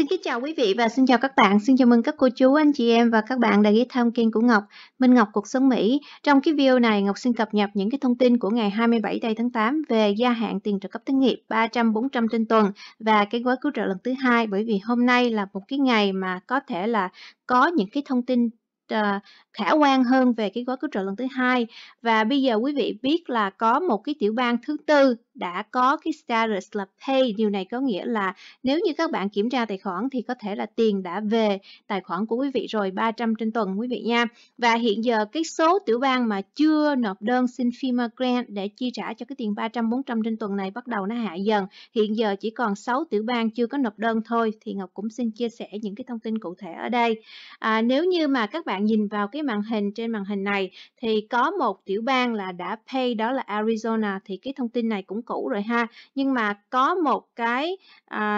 Xin kính chào quý vị và xin chào các bạn. Xin chào mừng các cô chú, anh chị em và các bạn đã ghé thăm kênh của Ngọc, Minh Ngọc Cuộc Sống Mỹ. Trong cái video này, Ngọc xin cập nhật những cái thông tin của ngày 27 tháng 8 về gia hạn tiền trợ cấp thất nghiệp 300-400 trên tuần và cái gói cứu trợ lần thứ hai. Bởi vì hôm nay là một cái ngày mà có thể là có những cái thông tin khả quan hơn về cái gói cứu trợ lần thứ hai. Và bây giờ quý vị biết là có một cái tiểu bang thứ tư đã có cái status là pay. Điều này có nghĩa là nếu như các bạn kiểm tra tài khoản thì có thể là tiền đã về tài khoản của quý vị rồi, 300 trên tuần quý vị nha. Và hiện giờ cái số tiểu bang mà chưa nộp đơn xin FEMA grant để chi trả cho cái tiền 300-400 trên tuần này bắt đầu nó hạ dần. Hiện giờ chỉ còn 6 tiểu bang chưa có nộp đơn thôi. Thì Ngọc cũng xin chia sẻ những cái thông tin cụ thể ở đây. Nếu như mà các bạn nhìn vào cái màn hình, trên màn hình này thì có một tiểu bang là đã pay, đó là Arizona. Thì cái thông tin này cũng cũ rồi ha, nhưng mà có một cái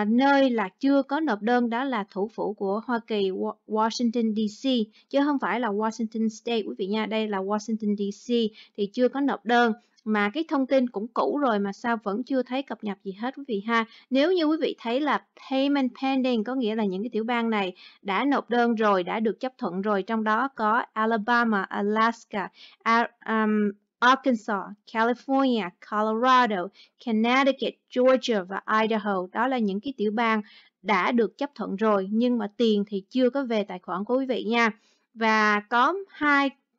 nơi là chưa có nộp đơn, đó là thủ phủ của Hoa Kỳ, Washington DC, chứ không phải là Washington State quý vị nha. Đây là Washington DC thì chưa có nộp đơn, mà cái thông tin cũng cũ rồi mà sao vẫn chưa thấy cập nhật gì hết quý vị ha. Nếu như quý vị thấy là payment pending có nghĩa là những cái tiểu bang này đã nộp đơn rồi, đã được chấp thuận rồi, trong đó có Alabama, Alaska, Arkansas, California, Colorado, Connecticut, Georgia và Idaho. Đó là những cái tiểu bang đã được chấp thuận rồi nhưng mà tiền thì chưa có về tài khoản của quý vị nha. Và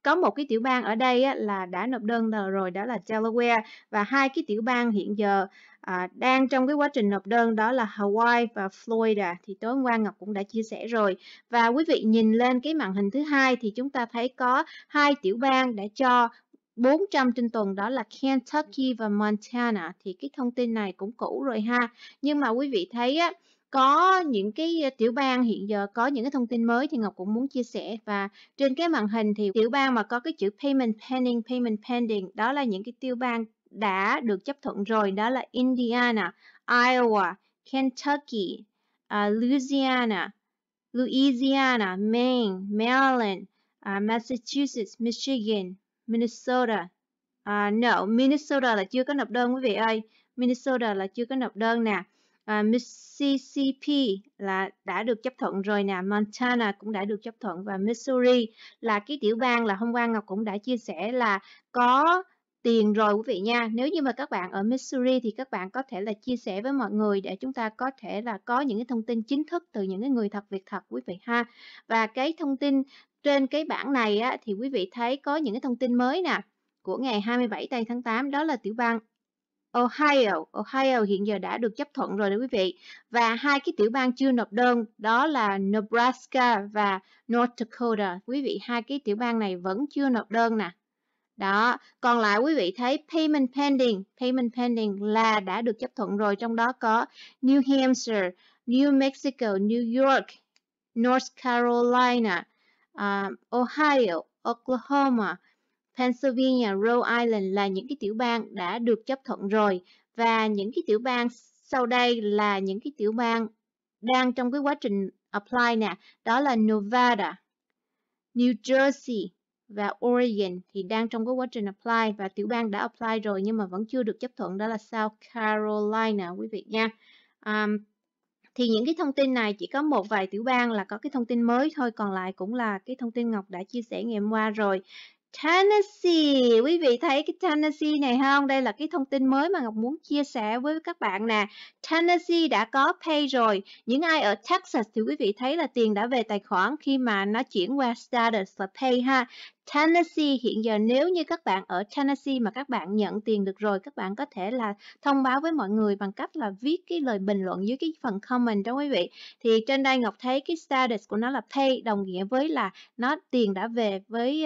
có một cái tiểu bang ở đây á, là đã nộp đơn rồi, đó là Delaware, và hai cái tiểu bang hiện giờ đang trong cái quá trình nộp đơn, đó là Hawaii và Florida. Thì tối hôm qua Ngọc cũng đã chia sẻ rồi. Và quý vị nhìn lên cái màn hình thứ hai thì chúng ta thấy có hai tiểu bang đã cho 400 trên tuần, đó là Kentucky và Montana. Thì cái thông tin này cũng cũ rồi ha. Nhưng mà quý vị thấy á, có những cái tiểu bang hiện giờ có những cái thông tin mới thì Ngọc cũng muốn chia sẻ. Và trên cái màn hình thì tiểu bang mà có cái chữ payment pending, đó là những cái tiểu bang đã được chấp thuận rồi, đó là Indiana, Iowa, Kentucky, Louisiana, Maine, Maryland, Massachusetts, Michigan, Minnesota. Minnesota là chưa có nộp đơn quý vị ơi. Minnesota là chưa có nộp đơn nè. Mississippi là đã được chấp thuận rồi nè, Montana cũng đã được chấp thuận, và Missouri là cái tiểu bang là hôm qua Ngọc cũng đã chia sẻ là có tiền rồi quý vị nha. Nếu như mà các bạn ở Missouri thì các bạn có thể là chia sẻ với mọi người để chúng ta có thể là có những cái thông tin chính thức từ những cái người thật việc thật quý vị ha. Và cái thông tin trên cái bảng này á, thì quý vị thấy có những cái thông tin mới nè của ngày 27 tháng 8, đó là tiểu bang Ohio hiện giờ đã được chấp thuận rồi đó quý vị. Và hai cái tiểu bang chưa nộp đơn, đó là Nebraska và North Dakota. Quý vị, hai cái tiểu bang này vẫn chưa nộp đơn nè. Đó, còn lại quý vị thấy payment pending là đã được chấp thuận rồi, trong đó có New Hampshire, New Mexico, New York, North Carolina, Ohio, Oklahoma, Pennsylvania, Rhode Island là những cái tiểu bang đã được chấp thuận rồi. Và những cái tiểu bang sau đây là những cái tiểu bang đang trong cái quá trình apply nè, đó là Nevada, New Jersey và Oregon thì đang trong cái quá trình apply, và tiểu bang đã apply rồi nhưng mà vẫn chưa được chấp thuận, đó là South Carolina quý vị nha. Thì những cái thông tin này chỉ có một vài tiểu bang là có cái thông tin mới thôi, còn lại cũng là cái thông tin Ngọc đã chia sẻ ngày hôm qua rồi. Tennessee, quý vị thấy cái Tennessee này không? Đây là cái thông tin mới mà Ngọc muốn chia sẻ với các bạn nè. Tennessee đã có pay rồi. Những ai ở Texas thì quý vị thấy là tiền đã về tài khoản khi mà nó chuyển qua status là pay ha. Tennessee hiện giờ nếu như các bạn ở Tennessee mà các bạn nhận tiền được rồi, các bạn có thể là thông báo với mọi người bằng cách là viết cái lời bình luận dưới cái phần comment đó quý vị. Thì trên đây Ngọc thấy cái status của nó là pay, đồng nghĩa với là nó tiền đã về với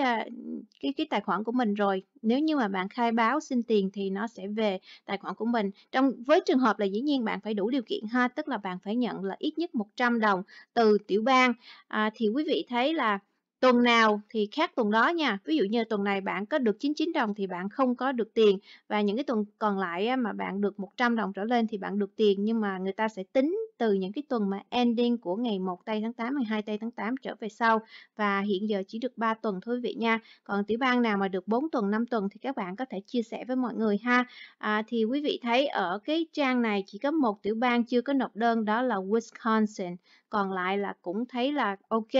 cái tài khoản của mình rồi. Nếu như mà bạn khai báo xin tiền thì nó sẽ về tài khoản của mình. Với trường hợp là dĩ nhiên bạn phải đủ điều kiện ha, tức là bạn phải nhận là ít nhất 100 đồng từ tiểu bang. Thì quý vị thấy là tuần nào thì khác tuần đó nha. Ví dụ như tuần này bạn có được 99 đồng thì bạn không có được tiền. Và những cái tuần còn lại mà bạn được 100 đồng trở lên thì bạn được tiền. Nhưng mà người ta sẽ tính từ những cái tuần mà ending của ngày 1 tây tháng 8, ngày 2 tây tháng 8 trở về sau, và hiện giờ chỉ được 3 tuần thôi quý vị nha. Còn tiểu bang nào mà được 4 tuần, 5 tuần thì các bạn có thể chia sẻ với mọi người ha. Thì quý vị thấy ở cái trang này chỉ có một tiểu bang chưa có nộp đơn, đó là Wisconsin. Còn lại là cũng thấy là ok.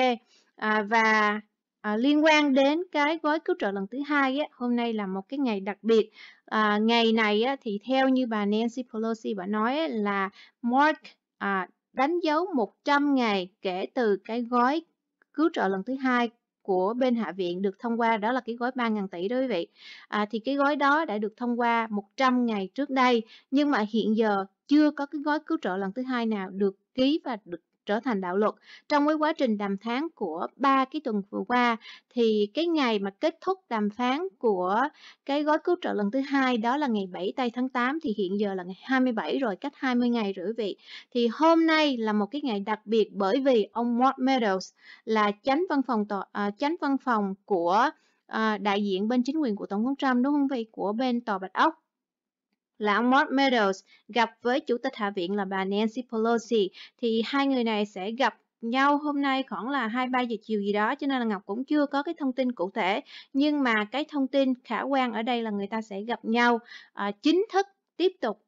Liên quan đến cái gói cứu trợ lần thứ hai, hôm nay là một cái ngày đặc biệt. Ngày này thì theo như bà Nancy Pelosi bà nói là Mark đánh dấu 100 ngày kể từ cái gói cứu trợ lần thứ hai của bên Hạ viện được thông qua, đó là cái gói 3.000 tỷ đó quý vị. Thì cái gói đó đã được thông qua 100 ngày trước đây, nhưng mà hiện giờ chưa có cái gói cứu trợ lần thứ hai nào được ký và được trở thành đạo luật. Trong cái quá trình đàm phán của 3 cái tuần vừa qua thì cái ngày mà kết thúc đàm phán của cái gói cứu trợ lần thứ hai đó là ngày 7 tây tháng 8, thì hiện giờ là ngày 27 rồi, cách 20 ngày rồi quý vị. Thì hôm nay là một cái ngày đặc biệt bởi vì ông Mark Meadows là chánh văn phòng của đại diện bên chính quyền của Tổng thống Trump, đúng không vậy, của bên Tòa Bạch Ốc, là ông Mark Meadows gặp với Chủ tịch Hạ viện là bà Nancy Pelosi. Thì hai người này sẽ gặp nhau hôm nay khoảng là 2-3 giờ chiều gì đó, cho nên là Ngọc cũng chưa có cái thông tin cụ thể. Nhưng mà cái thông tin khả quan ở đây là người ta sẽ gặp nhau chính thức tiếp tục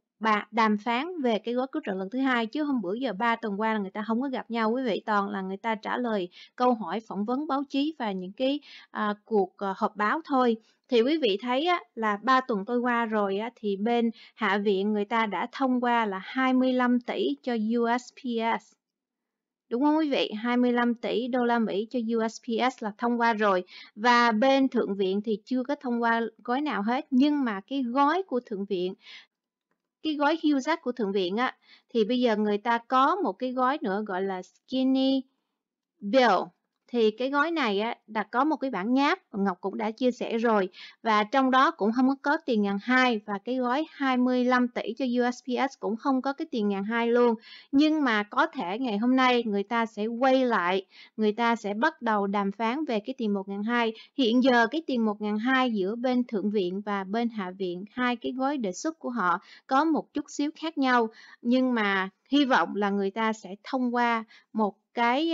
đàm phán về cái gói cứu trợ lần thứ hai, chứ hôm bữa giờ 3 tuần qua là người ta không có gặp nhau quý vị, toàn là người ta trả lời câu hỏi phỏng vấn báo chí và những cái cuộc họp báo thôi. Thì quý vị thấy là 3 tuần tôi qua rồi thì bên Hạ viện người ta đã thông qua là 25 tỷ cho USPS. Đúng không quý vị? 25 tỷ đô la Mỹ cho USPS là thông qua rồi. Và bên Thượng viện thì chưa có thông qua gói nào hết, nhưng mà cái gói của Thượng viện, cái gói HEALS Act của Thượng viện thì bây giờ người ta có một cái gói nữa gọi là Skinny Bill. Thì cái gói này đã có một cái bản nháp, Ngọc cũng đã chia sẻ rồi, và trong đó cũng không có tiền ngàn hai, và cái gói 25 tỷ cho USPS cũng không có cái tiền ngàn hai luôn. Nhưng mà có thể ngày hôm nay người ta sẽ quay lại, người ta sẽ bắt đầu đàm phán về cái tiền 1.200. Hiện giờ cái tiền 1.200 giữa bên Thượng viện và bên Hạ viện, hai cái gói đề xuất của họ có một chút xíu khác nhau, nhưng mà hy vọng là người ta sẽ thông qua một cái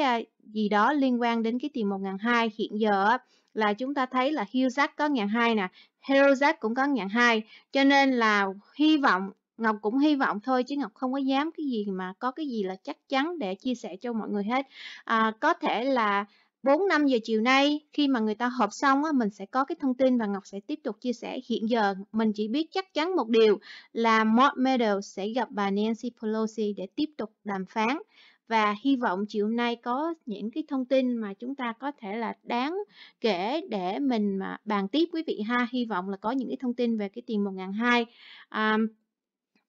gì đó liên quan đến cái tiền 1.200. Hiện giờ là chúng ta thấy là HEALS Act có 1.200 nè, HEALS Act cũng có 1.200, cho nên là hy vọng, Ngọc cũng hy vọng thôi chứ Ngọc không có dám cái gì mà có cái gì là chắc chắn để chia sẻ cho mọi người hết. Có thể là 4-5 giờ chiều nay khi mà người ta họp xong mình sẽ có cái thông tin và Ngọc sẽ tiếp tục chia sẻ. Hiện giờ mình chỉ biết chắc chắn một điều là Mark Meadows sẽ gặp bà Nancy Pelosi để tiếp tục đàm phán. Và hy vọng chiều nay có những cái thông tin mà chúng ta có thể là đáng kể để mình mà bàn tiếp quý vị ha. Hy vọng là có những cái thông tin về cái tiền 1.200.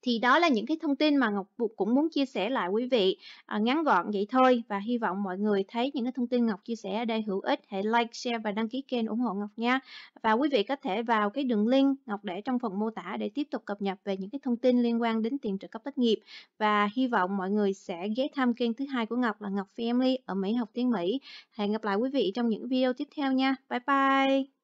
Thì đó là những cái thông tin mà Ngọc cũng muốn chia sẻ lại quý vị, ngắn gọn vậy thôi. Và hy vọng mọi người thấy những cái thông tin Ngọc chia sẻ ở đây hữu ích. Hãy like, share và đăng ký kênh ủng hộ Ngọc nha. Và quý vị có thể vào cái đường link Ngọc để trong phần mô tả để tiếp tục cập nhật về những cái thông tin liên quan đến tiền trợ cấp thất nghiệp. Và hy vọng mọi người sẽ ghé thăm kênh thứ hai của Ngọc là Ngọc Family ở Mỹ Học Tiếng Mỹ. Hẹn gặp lại quý vị trong những video tiếp theo nha. Bye bye!